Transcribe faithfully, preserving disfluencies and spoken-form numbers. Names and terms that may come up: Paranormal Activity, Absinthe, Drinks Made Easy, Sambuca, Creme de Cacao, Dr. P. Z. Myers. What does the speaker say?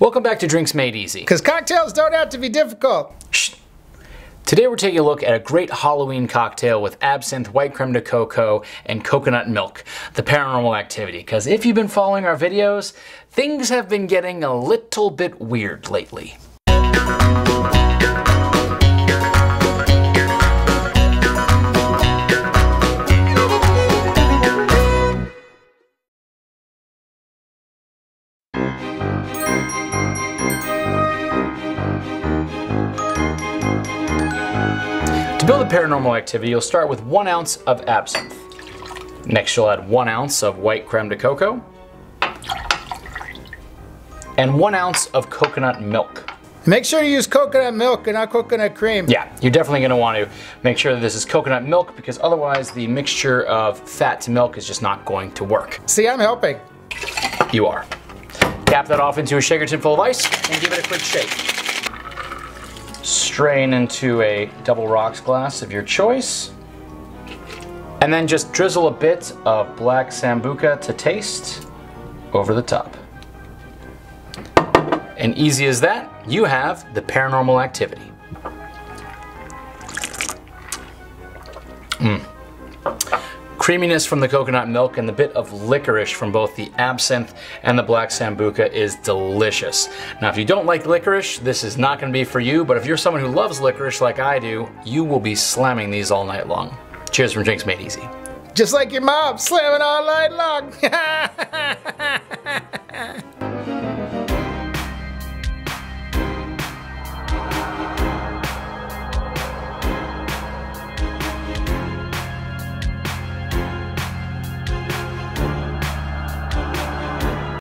Welcome back to Drinks Made Easy. Because cocktails don't have to be difficult. Shh. Today we're taking a look at a great Halloween cocktail with absinthe, white creme de cocoa, and coconut milk, the Paranormal Activity. Because if you've been following our videos, things have been getting a little bit weird lately. To build a Paranormal Activity, you'll start with one ounce of absinthe. Next, you'll add one ounce of white creme de cocoa and one ounce of coconut milk. Make sure you use coconut milk and not coconut cream. Yeah, you're definitely going to want to make sure that this is coconut milk, because otherwise the mixture of fat to milk is just not going to work. See, I'm helping. You are. Cap that off into a shaker tin full of ice and give it a quick shake. Strain into a double rocks glass of your choice, and then just drizzle a bit of black Sambuca to taste over the top. And easy as that, you have the Paranormal Activity. Mm. Creaminess from the coconut milk and the bit of licorice from both the absinthe and the black Sambuca is delicious. Now, if you don't like licorice, this is not going to be for you, but if you're someone who loves licorice like I do, you will be slamming these all night long. Cheers from Drinks Made Easy. Just like your mom, slamming all night long.